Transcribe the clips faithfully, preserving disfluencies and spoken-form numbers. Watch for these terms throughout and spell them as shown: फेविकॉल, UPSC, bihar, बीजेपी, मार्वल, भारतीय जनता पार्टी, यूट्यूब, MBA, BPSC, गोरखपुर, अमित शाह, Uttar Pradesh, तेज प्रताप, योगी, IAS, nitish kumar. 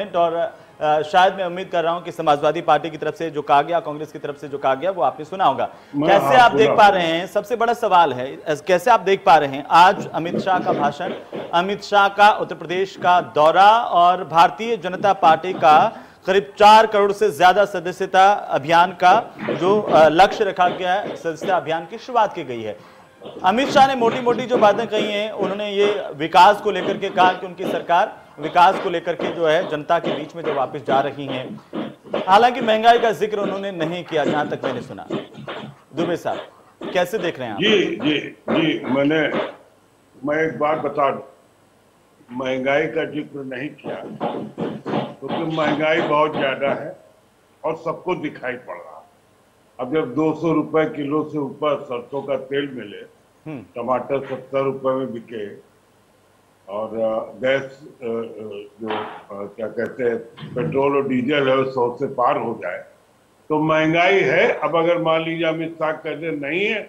और शायद मैं उम्मीद कर रहा हूं कि समाजवादी पार्टी की तरफ से जो कहा गया, कांग्रेस की तरफ से जो कहा गया वो आपने सुना होगा। कैसे आप देख पा रहे हैं, सबसे बड़ा सवाल है, कैसे आप देख पा रहे हैं आज अमित शाह का भाषण, अमित शाह का उत्तर प्रदेश का दौरा और भारतीय जनता पार्टी का करीब चार करोड़ से ज्यादा सदस्यता अभियान का जो लक्ष्य रखा गया है, सदस्यता अभियान की शुरुआत की गई है। अमित शाह ने मोटी मोटी जो बातें कही हैं, उन्होंने ये विकास को लेकर के कहा कि उनकी सरकार विकास को लेकर के जो है जनता के बीच में जो वापस जा रही है। हालांकि महंगाई का जिक्र उन्होंने नहीं किया जहां तक मैंने सुना। दुबे साहब, कैसे देख रहे हैं आप? जी जी जी मैंने मैं एक बात बता दूं, महंगाई का जिक्र नहीं किया क्योंकि तो महंगाई बहुत ज्यादा है और सबको दिखाई पड़ रहा है। अब जब दो सौ रुपए किलो से ऊपर सरसों का तेल मिले, टमाटर सत्तर रुपए में बिके और गैस जो क्या कहते हैं पेट्रोल और डीजल है सौ से पार हो जाए तो महंगाई है। अब अगर मान लीजिए अमित शाह कहते नहीं है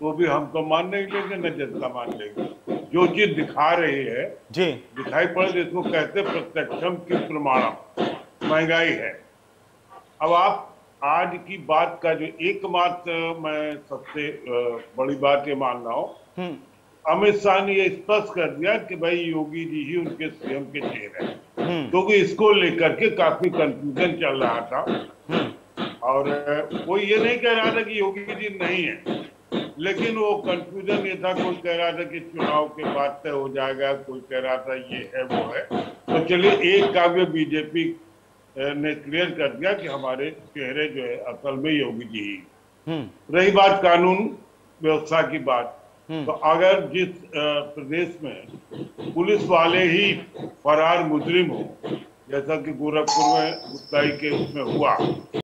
तो भी हम तो मान नहीं लेंगे, न जनता मान लेंगे। जो चीज दिखा रही है जी दिखाई पड़े जिसको कहते प्रत्यक्षम की प्रमाणम महंगाई है। अब आप आज की बात का जो एकमात्र मैं सबसे बड़ी बात ये मान रहा हूँ, अमित शाह ने ये स्पष्ट कर दिया कि भाई योगी जी ही उनके सीएम के चेहरे हैं, क्योंकि इसको लेकर के काफी कंफ्यूजन चल रहा था और कोई ये नहीं कह रहा था कि योगी जी नहीं है, लेकिन वो कंफ्यूजन ये था। कोई कह रहा था कि चुनाव के बाद तय हो जाएगा, कोई कह रहा था ये है वो है। तो चलिए एक काव्य बीजेपी ने क्लियर कर दिया कि हमारे चेहरे जो है असल में योगी जी ही। रही बात कानून व्यवस्था की बात, तो अगर जिस प्रदेश में पुलिस वाले ही फरार मुजरिम हो जैसा कि गोरखपुर में गुस्ताई के उसमें हुआ